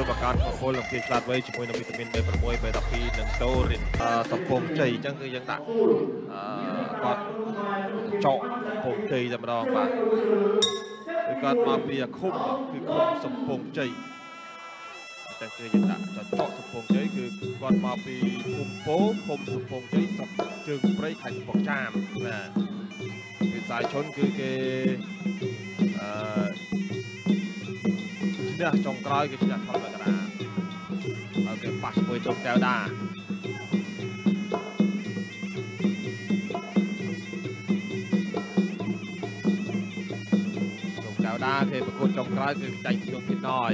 ประการของคนลำเลียงาดไว้จมูกน้ำวิตามินได้ประมวยไปตับพีหนึ่งโตรินสมผมใจจังคือยังต่างก็เจาะผมใจจำลองมาโดยการมาเปลี่ยนคุ้มคือคุ้มสมผมใจจังคือยังต่างจะเจาะสมผมใจคือการมาเปลี่ยนคุ้มโป้คุ้มสมผมใจสับจึงไร้ไข่ปอกจามนะคือสายชนคือเกเนื้อจงกรอยคือเนื้อทอดกระดาษเอาเก็บปักมวยจงแก้วดาจงแก้วดาคือประกวดจงกรอยคือใจจงพิษน้อย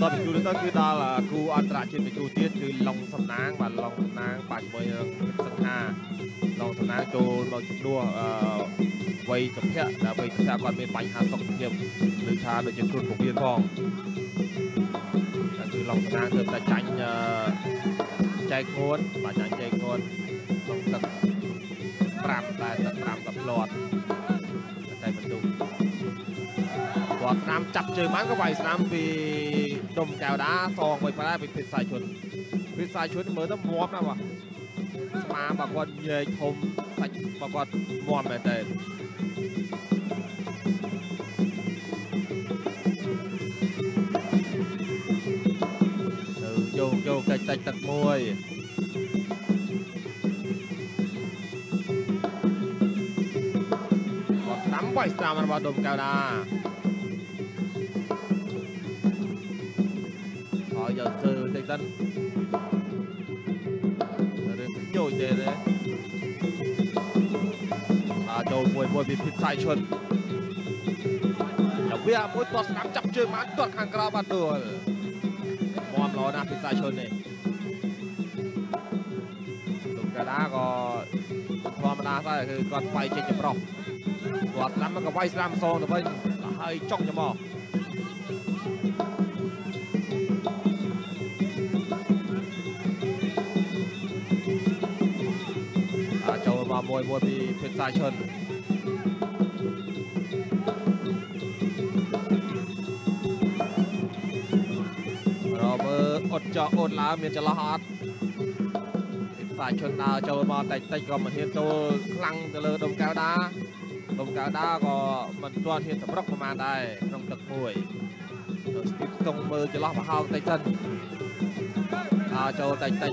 ตอนพิจูนก็คือตาละกูอันตรายชินพิจูเตี้ยคือลองสำนักบัดลองสำนักปักมวยสังหาลองสำนักโจลองจุดดัววัยสัมเพะนะวัยสัมเพะก่อนเป็นปัญหาสองเทียมหรือชาโดยเฉพาะของเวียนทองคือลองสนามเกิดแต่จังใจโคนป่าจังใจโคนลองตัดตรามแต่ตรามกับหลอดใจประตูกวาดสนามจับเจอมันก็ไปสนามปีดมแก้วด้าซองไปพลาดไปพิษสายชนพิษสายชนเหมือนต้องม้วนนะวะมาบางคนเยยทมใส่บางคนม้วนแบบเดิมโยกใจตักมวยก็น้ำไหวสามารถดมแก้วดาขออย่าซื้อใจตันเรื่องโยกเจเลยอาโจมวยมวยมีพิษสายชนอย่าเบี้ยมวยตัวสนามจับเจอมันตัวข้างกระบาดตัวความร้อนนะพิษสายชนเนี่ยตุกกระด้าก็ธรรมดาซะคือก่อนไฟเช็ดจะปลอกกวาดล้ำมันก็ไฟสลัมโซ่แต่ว่าให้จ้องจะมองเจ้ามามวยมวยมีพิษสายชนอดจะอดล้าเมียจะละหัดสายชนดาวเจ้ามาแต่แต่ก็มันเห็นตัวคลังเตลอดมแก้วด้าดมแก้วด้าก็มันตัวเห็นสำรอกประมาณได้ต้องตักมวยติดตรงมือจะล้อผ่าเฮาแต่จันเจ้าแต่แต่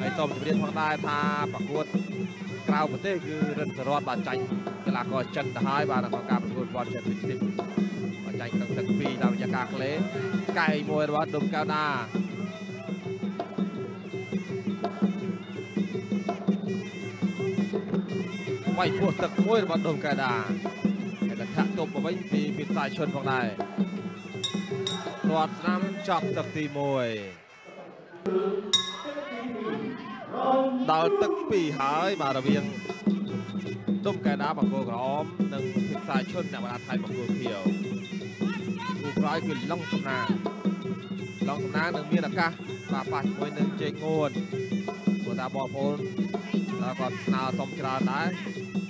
ไอ้ต้มจะเรียนฟังได้ท่าประกวดกล่าวประเทศคือเรื่องสรอดบาดใจเวลาก็จันท้ายบาดของการประกวดบอลเจ็ดสิบสิบบาดใจตั้งแต่ปีตามบรรยากาศเละไก่มวยวัดดมแก้วด้าไปพวกตะมวยบอลดมกระดาษกระทะตบมาไว้ปีปิดสายชนของนายตรวจน้ำจับตะตีมวยดาวตะปีหายบาระเวียงดมกระดาษบักโกร้อมหนึ่งปิดสายชนในเวลาไทยบักโกเขียวดูร้ายขึ้นล่องสำนักล่องสำนักหนึ่งมีตะกะมาปัดมวยหนึ่งเจงงวนตัวตาบอลโพลแล้วก็นาสมกราได้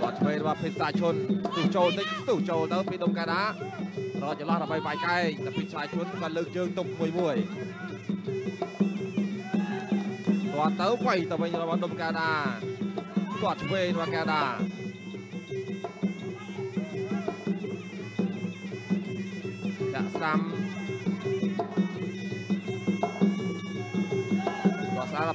ก่อนเวลาพิษสายชนตู่โจติตู่โจเติมพิดมกระดาเราจะลากไปใกล้แต่พิษสายชนกันเลือกเชิงตบมวยมวยก่อนเติมไปต่อไปเราดมกระดาก่อนเวลากระดาจะซ้ำก่อนสาร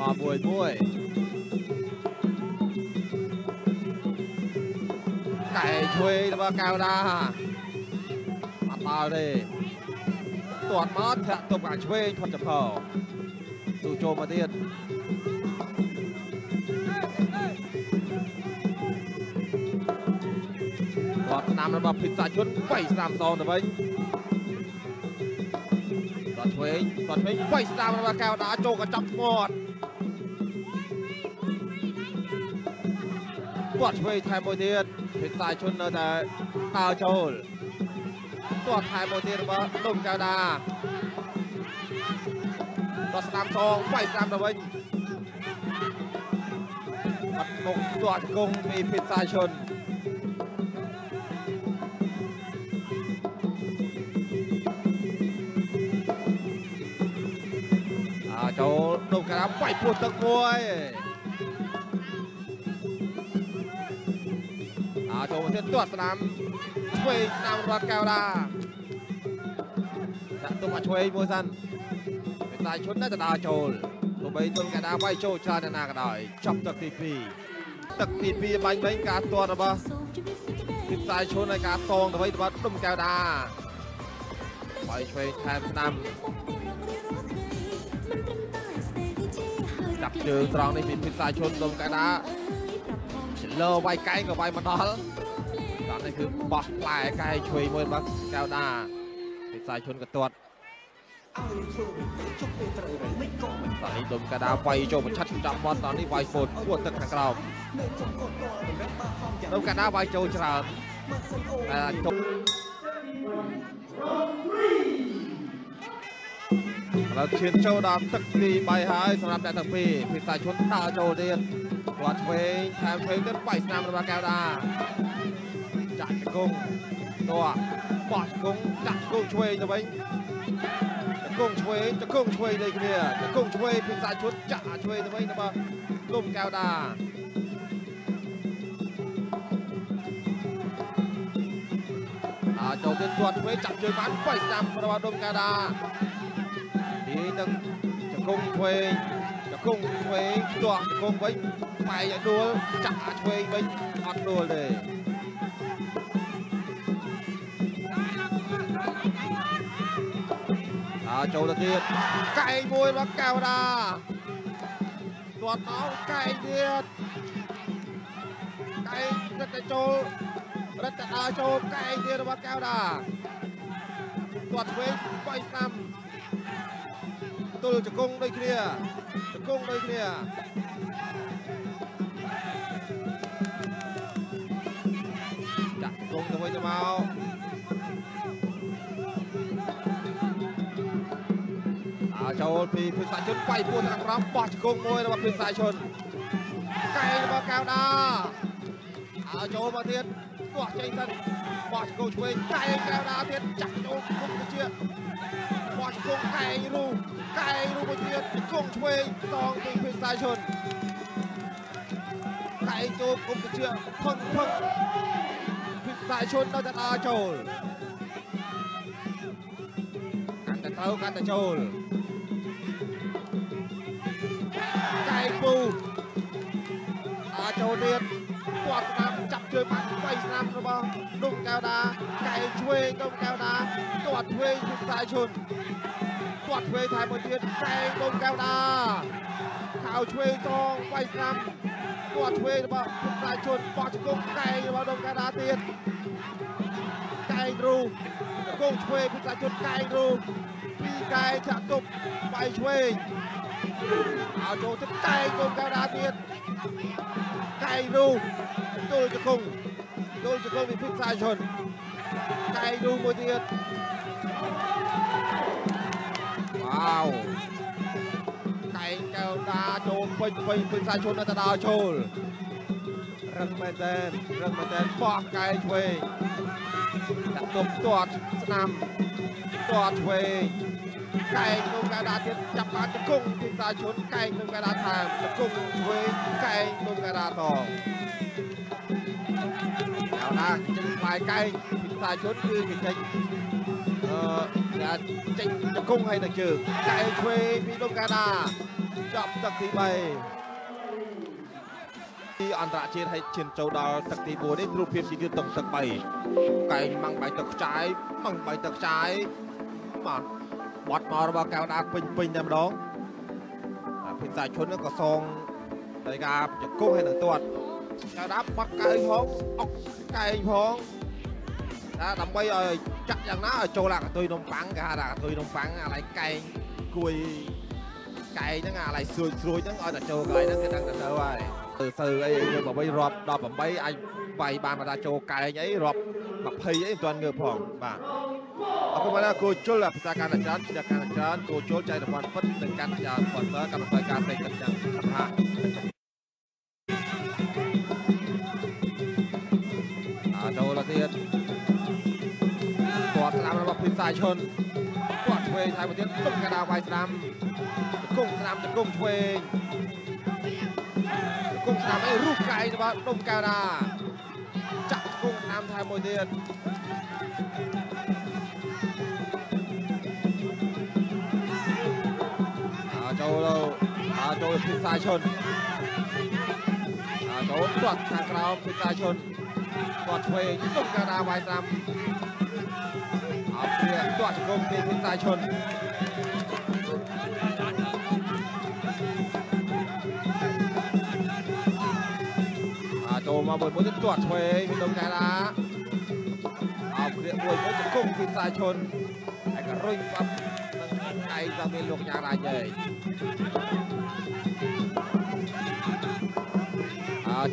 มาบวยไก่ช่วยตัวกาวดามาตาเลยตรวจมาเถอะตัวไก่ช่วยทนจับเข่าสู่โจมาเตียนตรวจนำระบบผิดสายชุดไปสนามซองตัวไปตรวจช่วยไปสนามระบบกาวดาโจกระจับหมดตรวจช่วยไทยโมเดลเป็นสายชนนะแต่ตาโจลตรวจไทยโมเดลว่าตุ่มกาดาตรวจสนามทองไฟสนามตะวันปัดงตรวจกงมีเป็นสายชนโจลตุ่มกาดาไฟพูดตะกวยโจมเทียนตรวจสนามช่วยนำรอดแก้วดาจะตัวมาช่วยมวยซันเป็นสายชุดน่าจะดาโจลตัวไปตัวแกดาไปโจชาดนากระดอยจับตักตีปีใบการตัวนะบ่เป็นสายชุดในการซองตัวไปตัวตุ้มแก้วดาไปช่วยแทนนำจับเจอตรองในปีเป็นสายชุดตุ้มแก้วดาเลอใบไก่กับใบมะนาวตอนนี้คือบอสปลายไก่ช่วยมวยบักแก้วดาติดสายชนกระตวดตอนนี้ดมกระดาไฟโจมชัดจับบอลตอนนี้ไวโฟนขวดตึกทางเราดมกระดาไฟโจมฉลาดเราเชียนโจดามตึกดีใบหายสำหรับแดนตึกปีติดสายชนตาโจเดียนวัดเวงแถมเวงเดินไปสนามระบาแก้วดาจัดกงตัวปอดกงจัดกงช่วยตัวเองจัดกงช่วยเลยคนเดียวจัดกงช่วยพิษสายชุดจะช่วยตัวเองนะบ้าลุ่มแก้วดาเจ้าเดินตัวช่วยจับเจอมันไปสนามระบาลุ่มแก้วดาทีนึงจัดกงช่วยตัวกงไว้ไปอย่าดูจะช่วยไปอัดดูเลยโจลเทียดไก่มวยรักแก้วดาตัวน้องไก่เทียดไก่รัตโจรัตนาโจไก่เทียดรักแก้วดาตัวช่วยไปสนามตัวจะกงได้เคลียร์จัดกงตัวไว้จะเมาโจลพีพิษสายชนไปปวดทางรับปอดกงมวยระหว่างพิษสายชนไก่ระหว่างแก้วดาโจลมาเทียนตัวใจสันปอดกงช่วยไก่แก้วดาเทียนจัดโจลกงเชือกปอดกงไก่รูไก่รูมาเทียนกงช่วยตองตีพิษสายชนไก่โจลกงเชือกพึ่งพิษสายชนเราจะตาโจลกันแต่เท้ากันแต่โจลไก่ปูอาโจเดียนปวดสนามจับเชือกมัดไปสนามระบาดุ่มแก้วดาไก่ช่วยดุ่มแก้วดาตรวจเวทพิษสายชนตรวจเวทไทยมวยเดือดไก่ดุ่มแก้วดาข่าวช่วยตองไปสนามตรวจเวทระบาพิษสายชนปอดจุกไก่ระบาดุ่มแก้วดาเดือดไก่รูกงช่วยพิษสายชนไก่รูปีไก่จะจบไปช่วยเอาโจจะไก่กงกาดาเตียนไก่ดูตัวจะกงมีพิษสายชนไก่ดูมวยเตียนว้าวไก่แก้วดาโจไปพิษสายชนนาตาดาวโชลรังมาเตนปอกไก่ช่วยจับตบตรวจสนามตรวจช่วยไก่กงกระดาษจับปลาจะกุ้งพิษสายชนไก่กงกระดาษทางจะกุ้งช่วยไก่กงกระ Ferraro. Đào đang ngoài cây sai chốt như kịch tính tranh chấm cung hay là trừ chạy thuê Pinocana chọn tập thứ 7 ที่ อันตรายเให้เชียนโจดาวตักตีบัวได้รูปเพียบสีเดือดตกตักใบไก่มังใบตักใช้มังใบตักใช้มาบอดมอร์บาแกวดาปิงปิงดำดองพิษสายชนแล้วก็ซองไก่กาบจะกุ้งให้หนึ่งตัวแกวดาปักไก่พองออกไก่พองđã đâm bay rồi chắc rằng nó trâu là tôi nông phẳng cả là tôi nông phẳng lại cày cùi cày nó là lại xuôi xuôi nó ở là trâu cái nó đang là trâu rồi từ từ ấy người bảo bay rọp đọp bảo bay anh bay bàn mà ra trâu cày nhảy rọp mặc hay ấy toàn người phòng và không phải là cô trâu là ra canh là chán ra canh là chán cô trâu chạy là hoàn phất từng canh là hoàn tới canh tới canh tới canh chẳng hạn trâu là thiệt làm là bọc pin xài chôn quạt thuê thay một tiếng tung cái đào bay slam cung thuê cung slam ấy rút cái và tung cái đà chặt cung nam thay một tiếng châu đâu châu pin xài chôn châu quạt hàng rào pin xài chôn quạt thuê tung cái đà bay slam toàn công ty thiên tài chuẩn châu mà buổi mới rất toàn thuê với đồng cái đá điện buổi mới rất công thiên tài chuẩn anh cả rung bấm tay ra bên luộc nhà lại nhảy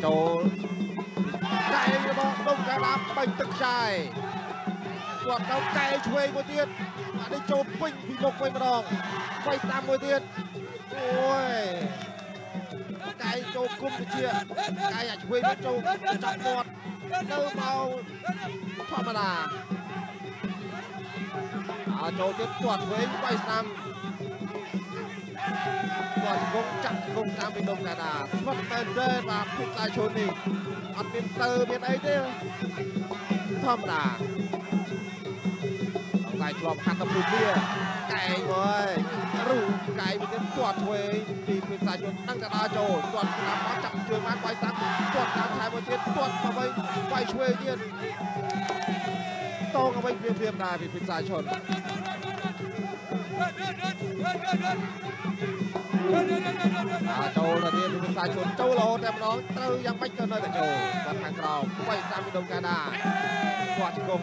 châu chạy với bọn đồng cái đá bành thực dài quạt đau cay chuối một tiết đã đi trộn quỳnh bị độc quay vào đòn quay tam một tiết ôi cay trộn cung bị chia cay à chuối bị trộn chọc bọt đâu vào thoải mái là trộn tiếp quạt chuối quay tam quạt cung chặt cung tam bị độc cả đà xuất bên đây và phun tài trốn đi ăn bên từ bên ấy thế thoải máiกลอบคันตะปูเบี้ยไก่เว้ยรูไก่เป็นตรวจเวทีเป็นสายชนตั้งแต่ดาโจตรวจน้ำมาจับเชือกมาไว้ซักตรวจน้ำชายบนเทียนตรวจมาไว้ไว้ช่วยเทียนต้องเอาไว้เพียบๆนายเป็นสายชนดาโจตะเทียนเป็นสายชนเจ้าโลแต่น้องเต้ายังไม่เจอเลยแต่โจตะทางเราไว้ตามไปดมกาดาตรวจกง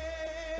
จ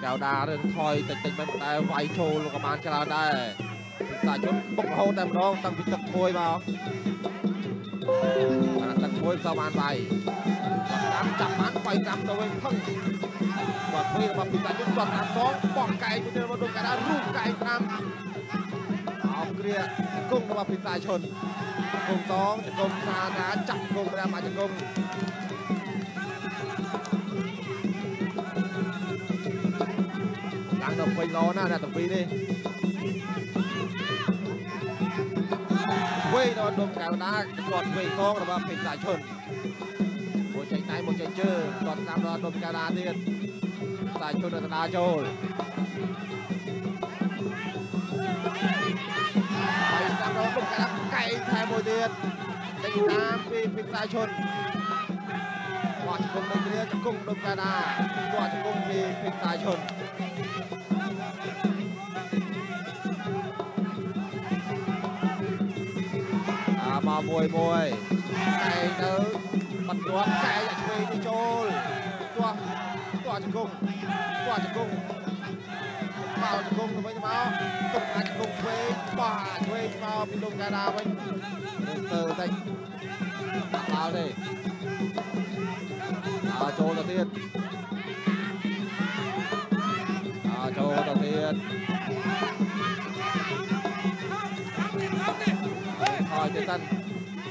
แก้วดาเรื่องทอยติดติดมันแต่ไวโชว์ลงกระบาลกระดาได้สายชุดบกโฮแต่ร้องตั้งพิตักโวยมาตักโวยสวานไปจับมันไปจับตัวเองทั้งกวาดพื้นมาพิตักชุดกวาดน้ำซ้อมปอกไก่คุณเดินมาดูกระดาลูกไก่น้ำเอาเกลียกุ้งมาพิตักชนกุ้งซ้อมจะกุ้งซาดาจับกุ้งแล้วมาจะกุ้งตบไปล้อหน้าตบปีนี่เว้ยนอนดมแก้วน้ากอดเว้ยท้องหรือว่าเป็นสายชนโมใจไหนโมใจเจอกอดตามนอนดมแก้วน้าที่สายชนนาโจลไปตามนอนดมแก้วไก่ แพ้โมเดลติดตามปีปิดสายชนกอดชมโมเดลกุ้งดงกาดากอดชมกุ้งปีปิดสายชนมามวยมวยไก่เนื้อปัดตัวไก่อยากช่วยที่โจลตัวชมกุ้งกอดชมกุ้งเป่าชมกุ้งทำไมจะเมาตุกอาชมกุ้งเว้ยป่าเว้ยเมาปิดดงกาดาเว้ยtừ đây vào đây chỗ đầu tiên chỗ đầu tiên thôi tiến tân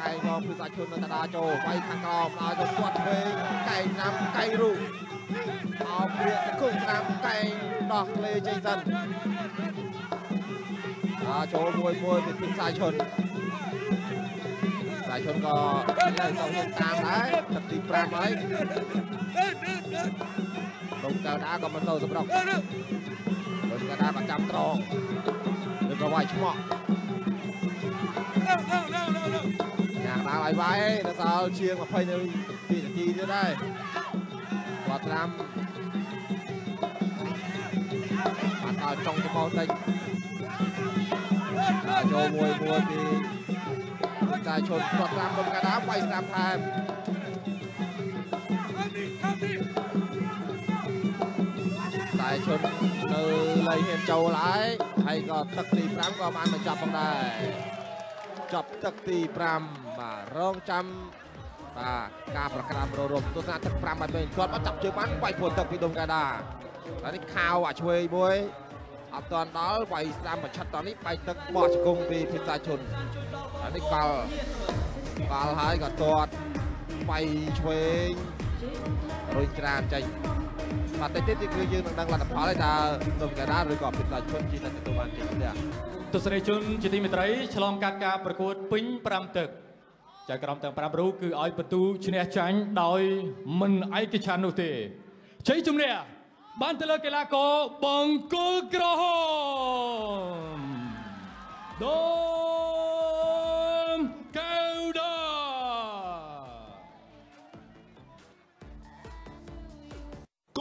cay thong bên trái chân là cà đa châu quay thang còm à châu quật quê cay nam cay rụng à quê cùng nam cay đọt lê chênh dầnโจมวยมวยเป็นสายชนก็ได้สองเงินตามได้ตัดตีปรามไว้ลงกระดาษก็มันโตสำหรับลงกระดาษประจำตรองเดินกระวายชั่วอย่างตาไหลไว้แล้วสาวเชียงมาเพย์ในปีนาทีจะได้กวาดน้ำมาต่อจงจะเบาใจโจมวยปีสายชนกดตามลมกระดาษไว้สามทางสายชนเลยเห็นโจหลายไทยก็ตักตีปรำก็มันมาจับกันได้จับตักตีปรำมาร้องจำตากาประกรำรวมตัวนาตักปรำมาเป็นก่อนมาจับเชือกมันไว้ผลตักตีลมกระดาษอันนี้ข่าวอ่ะช่วยบวยอับตอนดาวไปสามชัดตอนนี้ไปตึกบอชกงปีพิษาชนอันนี้บาลหายกับตัวไปช่วยรุ่ยกรานใจมาเตะที่คือยืนดังๆหลังพาเลยจะโดนกระด้างหรือก่อพิษาชนจีนในตัวมันจีนเนี่ยตุสเรชุนจิติมิตรฉลองการประกวดปิ้งปรำตึกจากกรรมต่างปรำรู้คืออ้อยประตูชนะจังโดยมันไอคิชันนุติใช้จุ่มเนี่ยบ้านเตลเกลาโกบังกุลกระหมโดมเกลดาโก